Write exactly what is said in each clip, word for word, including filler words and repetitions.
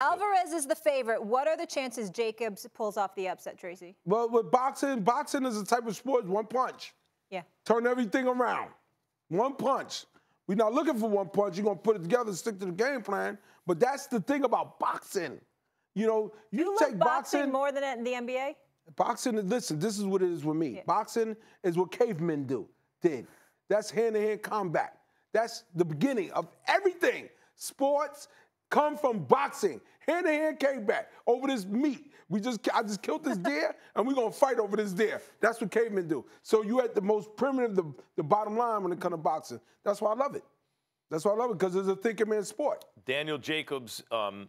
Alvarez is the favorite. What are the chances Jacobs pulls off the upset, Tracy? Well, with boxing, boxing is the type of sport, one punch. Yeah. Turn everything around. One punch. We're not looking for one punch. You're going to put it together, stick to the game plan. But that's the thing about boxing. You know, you, you take love boxing, boxing more than in the N B A? Boxing, listen, this is what it is with me. Yeah. Boxing is what cavemen do, did. That's hand-to-hand combat. That's the beginning of everything. Sports come from boxing. Hand-to-hand combat over this meat. We just, I just killed this deer, and we're going to fight over this deer. That's what cavemen do. So you at the most primitive, the, the bottom line when it comes to boxing. That's why I love it. That's why I love it, because it's a thinking man's sport. Daniel Jacobs um,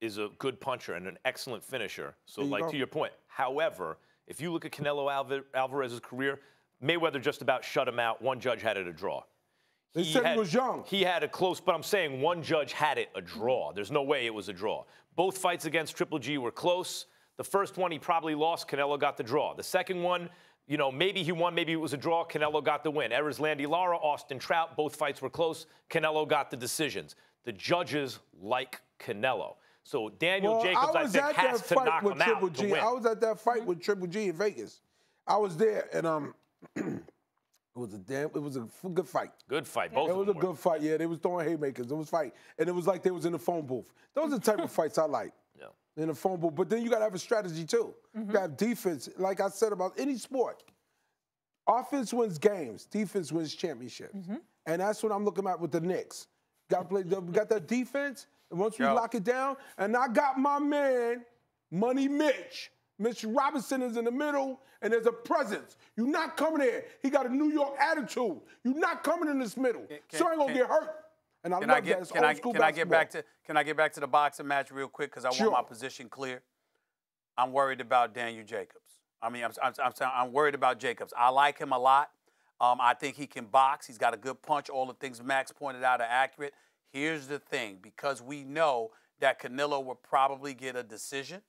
is a good puncher and an excellent finisher. So, you like, know. to your point, however, if you look at Canelo Alv- Alvarez's career, Mayweather just about shut him out. One judge had it a draw. They he said had, he was young. He had a close, but I'm saying one judge had it a draw. There's no way it was a draw. Both fights against Triple G were close. The first one he probably lost. Canelo got the draw. The second one, you know, maybe he won, maybe it was a draw. Canelo got the win. Erislandy Lara, Austin Trout, both fights were close. Canelo got the decisions. The judges like Canelo. So Daniel well, Jacobs, I, I think, has to knock him out to win. I was at that fight with Triple G in Vegas. I was there, and um. It was a damn. It was a good fight. Good fight. Both. It of was them a were. good fight. Yeah, they was throwing haymakers. It was fight, and it was like they was in the phone booth. Those are the type of fights I like. Yeah. In the phone booth, but then you gotta have a strategy too. Mm-hmm. You gotta have defense. Like I said about any sport, offense wins games, defense wins championships, mm-hmm. and that's what I'm looking at with the Knicks. Got play. Got that defense, and once we Yo. lock it down, and I got my man, Money Mitch. Mitch Robinson is in the middle, and there's a presence. You're not coming here. He got a New York attitude. You're not coming in this middle. Can, so I ain't gonna can, get hurt. And I love I get, that. It's can old I, school can basketball. I get back to can I get back to the boxing match real quick because I sure. want my position clear. I'm worried about Daniel Jacobs. I mean, I'm I'm I'm, I'm worried about Jacobs. I like him a lot. Um, I think he can box. He's got a good punch. All the things Max pointed out are accurate. Here's the thing: because we know that Canelo will probably get a decision.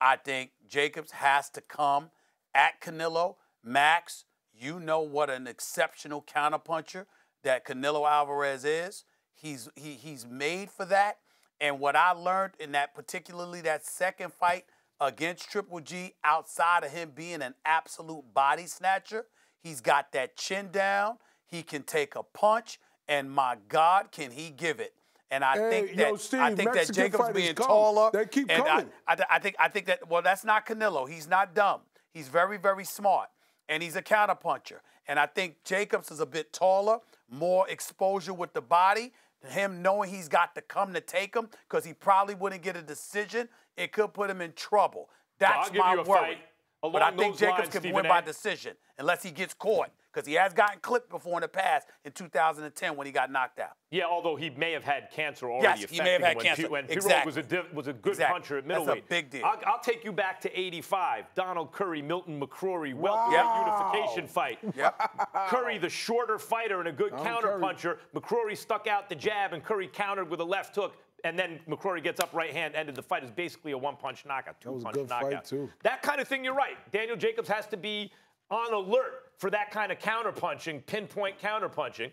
I think Jacobs has to come at Canelo. Max, you know what an exceptional counterpuncher that Canelo Alvarez is. He's he he's made for that. And what I learned in that, particularly that second fight against Triple G, outside of him being an absolute body snatcher, he's got that chin down. He can take a punch, and my God, can he give it? And I hey, think that yo, Steve, I think Mexican that Jacobs being come. taller. They keep and coming. I, I, I think I think that well, that's not Canelo. He's not dumb. He's very very smart, and he's a counterpuncher. And I think Jacobs is a bit taller, more exposure with the body. Him knowing he's got to come to take him because he probably wouldn't get a decision. It could put him in trouble. That's so my worry. But I think Jacobs lines, can Stephen win a. by decision unless he gets caught. Because he has gotten clipped before in the past in two thousand ten when he got knocked out. Yeah, although he may have had cancer already. Yes, he may have had when cancer. When exactly. was a, was a good exactly. puncher at middleweight. That's a big deal. I'll, I'll take you back to eighty-five. Donald Curry, Milton McCrory, wow. welterweight unification fight. Yep. Curry, the shorter fighter and a good counterpuncher. McCrory stuck out the jab, and Curry countered with a left hook. And then McCrory gets up right hand, ended the fight. Is basically a one-punch knockout, two-punch knockout. That was a good fight, too. That kind of thing, you're right. Daniel Jacobs has to be on alert for that kind of counterpunching, pinpoint counterpunching.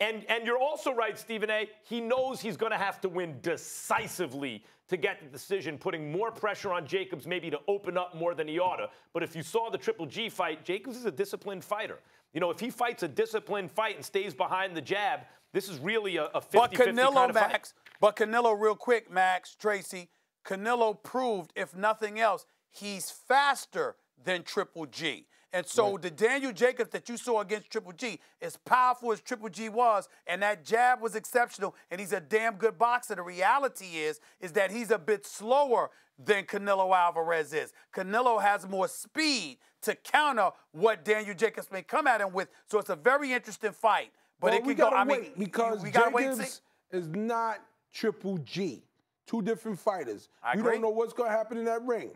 And, and you're also right, Stephen A. He knows he's going to have to win decisively to get the decision, putting more pressure on Jacobs maybe to open up more than he ought to. But if you saw the Triple G fight, Jacobs is a disciplined fighter. You know, if he fights a disciplined fight and stays behind the jab, this is really a fifty fifty kind of fight. But Canelo, real quick, Max, Tracy, Canelo proved, if nothing else, he's faster than Triple G. And so right. the Daniel Jacobs that you saw against Triple G, as powerful as Triple G was, and that jab was exceptional, and he's a damn good boxer. The reality is, is that he's a bit slower than Canelo Alvarez is. Canelo has more speed to counter what Daniel Jacobs may come at him with. So it's a very interesting fight. But well, it can we gotta go, I mean, wait because we gotta Jacobs wait see. is not Triple G. Two different fighters. I you agree. don't know what's gonna happen in that ring.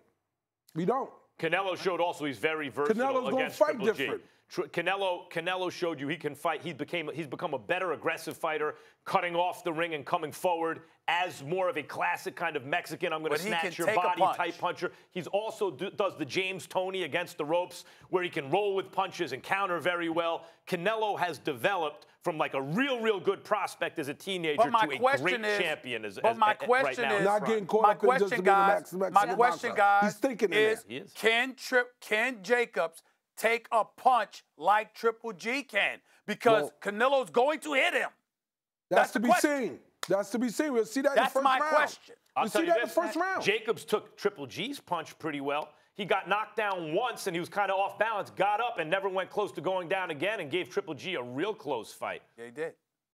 We don't. Canelo showed also he's very versatile Canelo's against gonna fight Triple G. Different. Canelo, Canelo showed you he can fight. He became, he's become a better aggressive fighter, cutting off the ring and coming forward as more of a classic kind of Mexican, I'm going to snatch your body punch. type puncher. He's also do, does the James Toney against the ropes, where he can roll with punches and counter very well. Canelo has developed from like a real, real good prospect as a teenager to a great is, champion as, but as, my question right is, not getting caught my up question, just guys, the Max, Max my question, guys, he's thinking is, he is. Can, Trip, can Jacobs take a punch like Triple G can? Because well, Canelo's going to hit him. That's, that's to be question. seen. That's to be seen. We'll see that that's in the first round. That's my question. We'll see that in the first round. Jacobs took Triple G's punch pretty well. He got knocked down once, and he was kind of off balance, got up, and never went close to going down again, and gave Triple G a real close fight. Yeah, he did.